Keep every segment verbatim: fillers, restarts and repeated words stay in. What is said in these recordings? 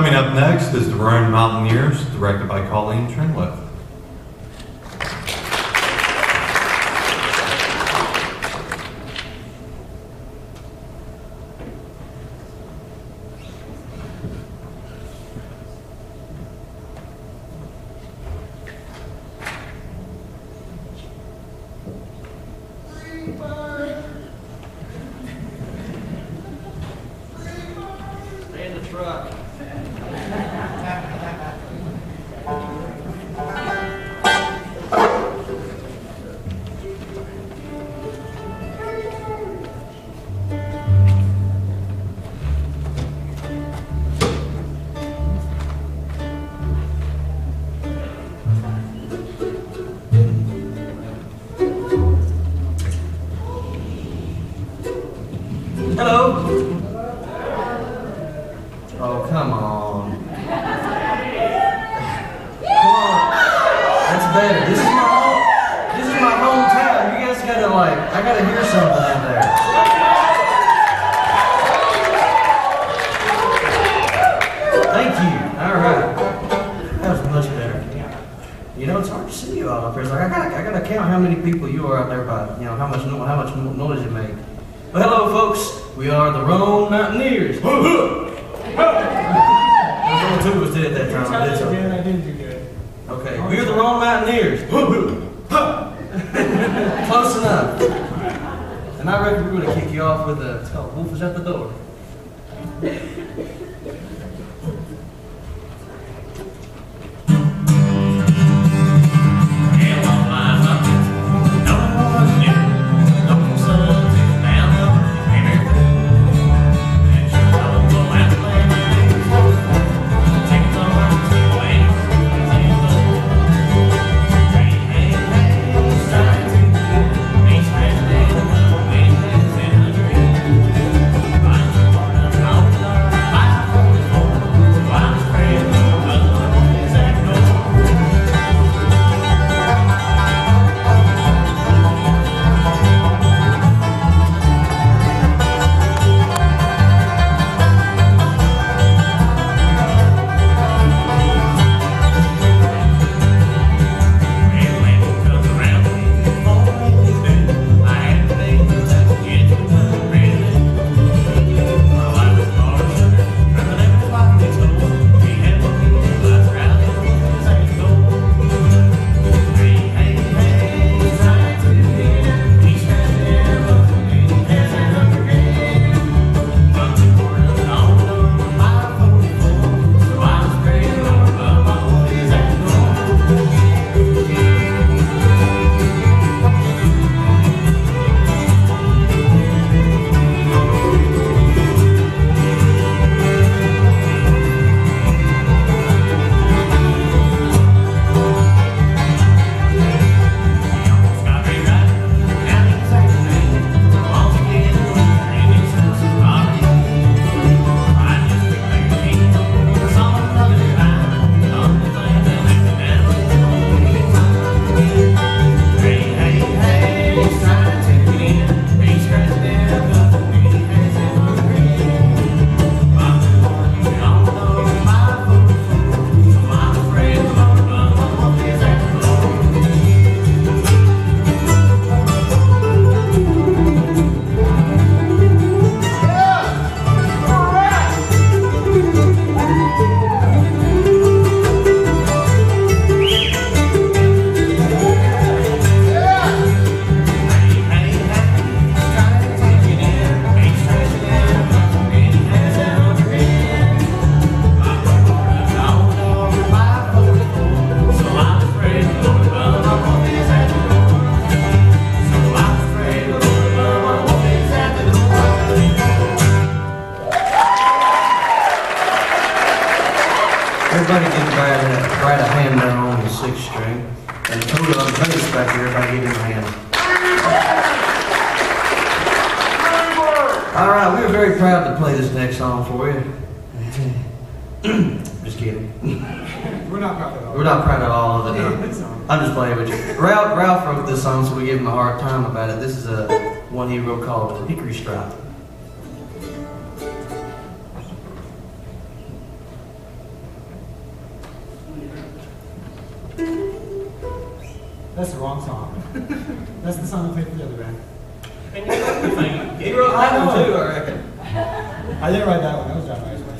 Coming up next is the Roan Mountaineers, directed by Colleen Trenwith. Called Hickory Stripe. That's the wrong song. That's the song I played for the other band. And you wrote the thing. You wrote that one too, I reckon. I didn't write that one. That was John Mayer's wish.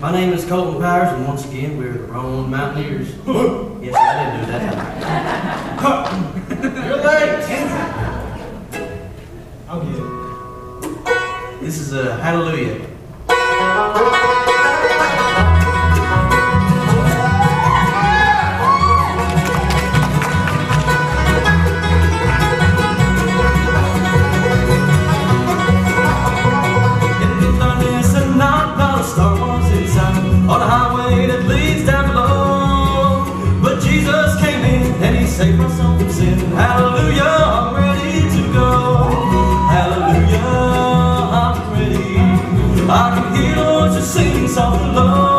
My name is Colton Powers, and once again, we're the Roan Mountaineers. Yes, I didn't do that. You're late! I'll get it. This is a Hallelujah. Save us all from sin. Hallelujah, I'm ready to go. Hallelujah, I'm ready. I can heal. boys are singing songs of love.